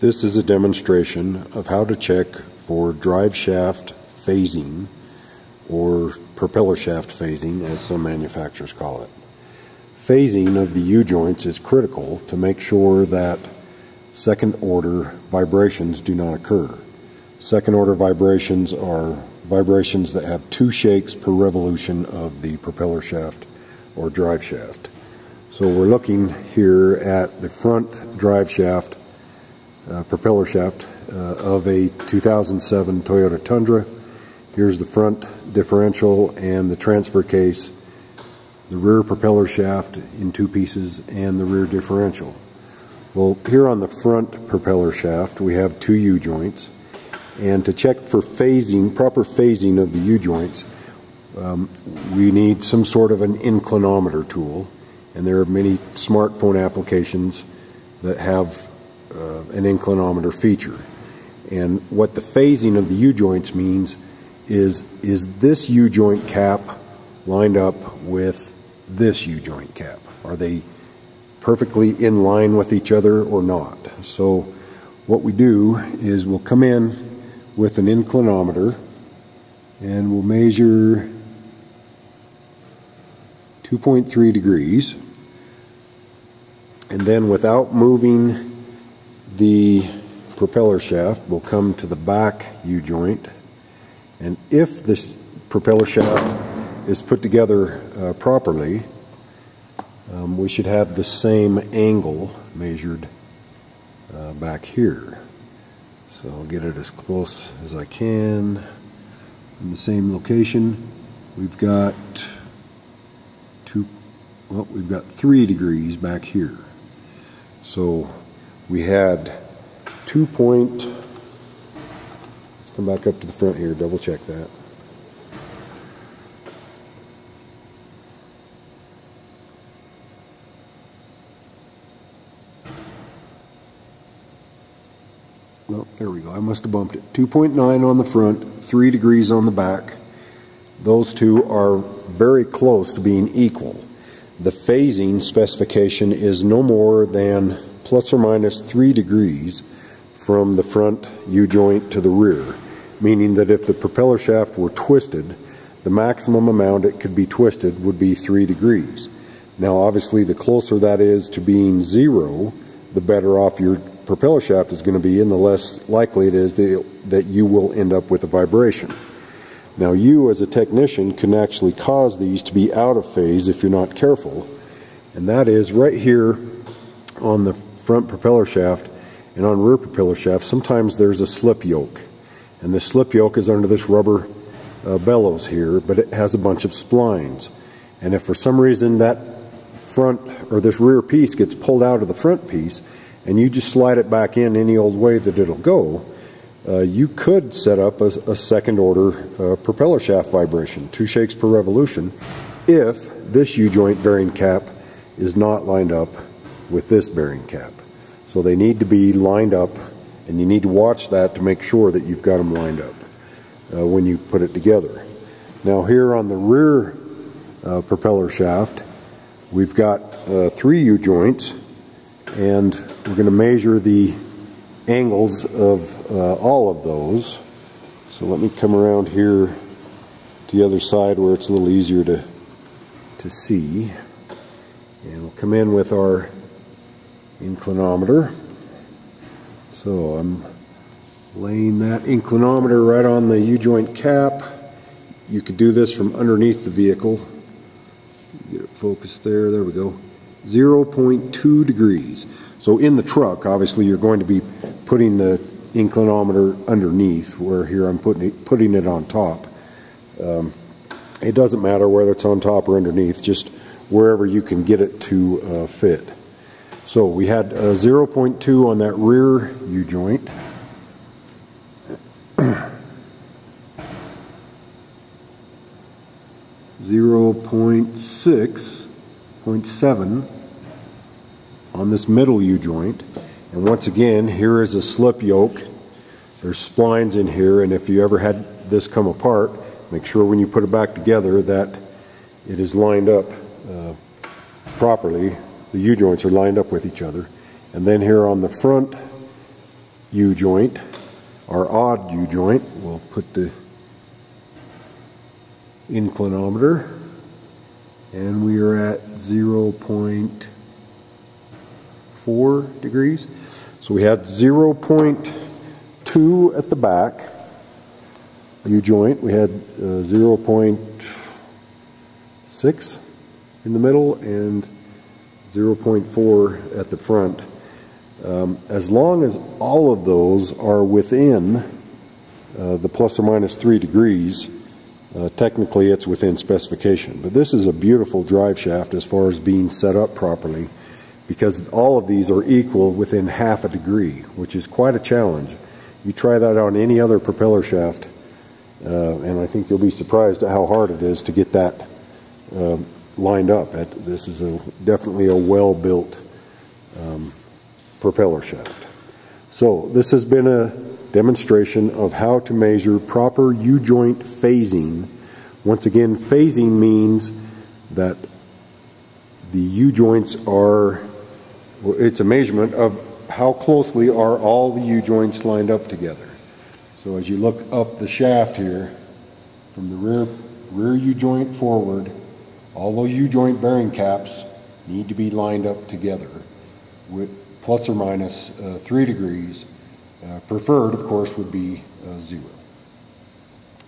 This is a demonstration of how to check for drive shaft phasing or propeller shaft phasing, as some manufacturers call it. Phasing of the U-joints is critical to make sure that second order vibrations do not occur. Second order vibrations are vibrations that have 2 shakes per revolution of the propeller shaft or drive shaft. So we're looking here at the front drive shaft, propeller shaft of a 2007 Toyota Tundra. Here's the front differential and the transfer case, the rear propeller shaft in 2 pieces, and the rear differential. Well, here on the front propeller shaft we have 2 U-joints, and to check for phasing, proper phasing of the U-joints, we need some sort of an inclinometer tool, and there are many smartphone applications that have an inclinometer feature. And what the phasing of the U-joints means is this U-joint cap lined up with this U-joint cap? Are they perfectly in line with each other or not? So what we do is we'll come in with an inclinometer and we'll measure 2.3 degrees, and then without moving the propeller shaft will come to the back U-joint, and if this propeller shaft is put together properly, we should have the same angle measured back here. So I'll get it as close as I can. In the same location, we've got 3 degrees back here. So we had 2 point, let's come back up to the front here, double check that. Well, there we go, I must have bumped it. 2.9 on the front, 3 degrees on the back. Those two are very close to being equal. The phasing specification is no more than plus or minus 3 degrees from the front U-joint to the rear, meaning that if the propeller shaft were twisted, the maximum amount it could be twisted would be 3 degrees. Now obviously the closer that is to being 0, the better off your propeller shaft is going to be and the less likely it is that you will end up with a vibration. Now you as a technician can actually cause these to be out of phase if you're not careful, and that is right here on the front propeller shaft and on rear propeller shaft. Sometimes there's a slip yoke, and the slip yoke is under this rubber bellows here, but it has a bunch of splines, and if for some reason that front or this rear piece gets pulled out of the front piece and you just slide it back in any old way that it'll go, you could set up a second order propeller shaft vibration, 2 shakes per revolution, if this U-joint bearing cap is not lined up with this bearing cap. So they need to be lined up, and you need to watch that to make sure that you've got them lined up when you put it together. Now here on the rear propeller shaft, we've got 3 U-joints, and we're going to measure the angles of all of those. So let me come around here to the other side where it's a little easier to see, and we'll come in with our inclinometer. So I'm laying that inclinometer right on the U-joint cap. You could do this from underneath the vehicle. Get it focused there, there we go. 0.2 degrees. So in the truck, obviously you're going to be putting the inclinometer underneath, where here I'm putting it on top. It doesn't matter whether it's on top or underneath, just wherever you can get it to fit. So we had 0.2 on that rear U-joint. .7 on this middle U-joint, and once again here is a slip yoke. There's splines in here, and if you ever had this come apart, make sure when you put it back together that it is lined up properly. The U-joints are lined up with each other. And then here on the front U-joint, our odd U-joint. We'll put the inclinometer, and we are at 0.4 degrees. So we had 0.2 at the back U-joint, we had 0.6 in the middle, and 0.4 at the front. As long as all of those are within the plus or minus 3 degrees, technically it's within specification. But this is a beautiful drive shaft as far as being set up properly, because all of these are equal within half a degree, which is quite a challenge. You try that on any other propeller shaft, and I think you'll be surprised at how hard it is to get that lined up. This is definitely a well-built propeller shaft. So this has been a demonstration of how to measure proper U-joint phasing. Once again, phasing means that the U-joints are, it's a measurement of how closely are all the U-joints lined up together. So as you look up the shaft here, from the rear U-joint forward, all those U-joint bearing caps need to be lined up together with plus or minus 3 degrees. Preferred, of course, would be 0.